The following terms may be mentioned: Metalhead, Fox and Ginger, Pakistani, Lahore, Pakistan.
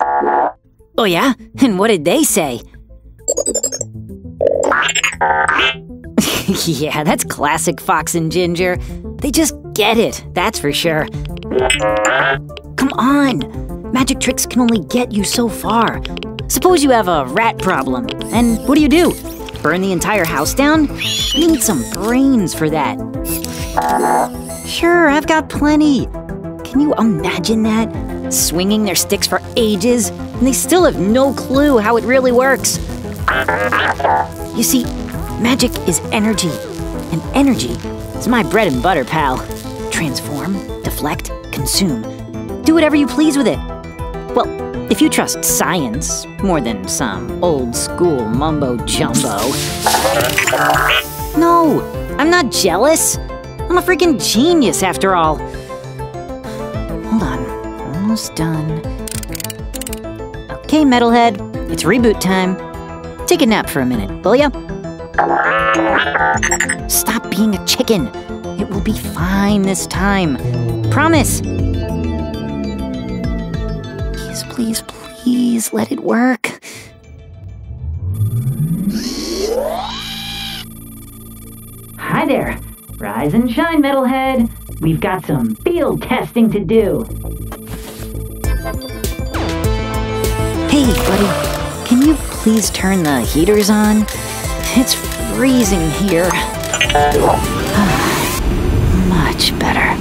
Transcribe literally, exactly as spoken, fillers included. Oh yeah? And what did they say? Yeah, that's classic Fox and Ginger. They just get it, that's for sure. Come on! Magic tricks can only get you so far. Suppose you have a rat problem, and what do you do? Burn the entire house down? You need some brains for that. Sure, I've got plenty. Can you imagine that? Swinging their sticks for ages, and they still have no clue how it really works. You see, magic is energy, and energy is my bread and butter, pal. Transform, deflect, consume. Do whatever you please with it. Well, if you trust science more than some old-school mumbo-jumbo. No, I'm not jealous. I'm a freaking genius, after all. Hold on, almost done. Okay, Metalhead, it's reboot time. Take a nap for a minute, will ya? Stop being a chicken. It will be fine this time. Promise. Please, please, please let it work. Hi there. Rise and shine, Metalhead. We've got some field testing to do. Hey, buddy. Can you please turn the heaters on? It's freezing here. Ah, much better.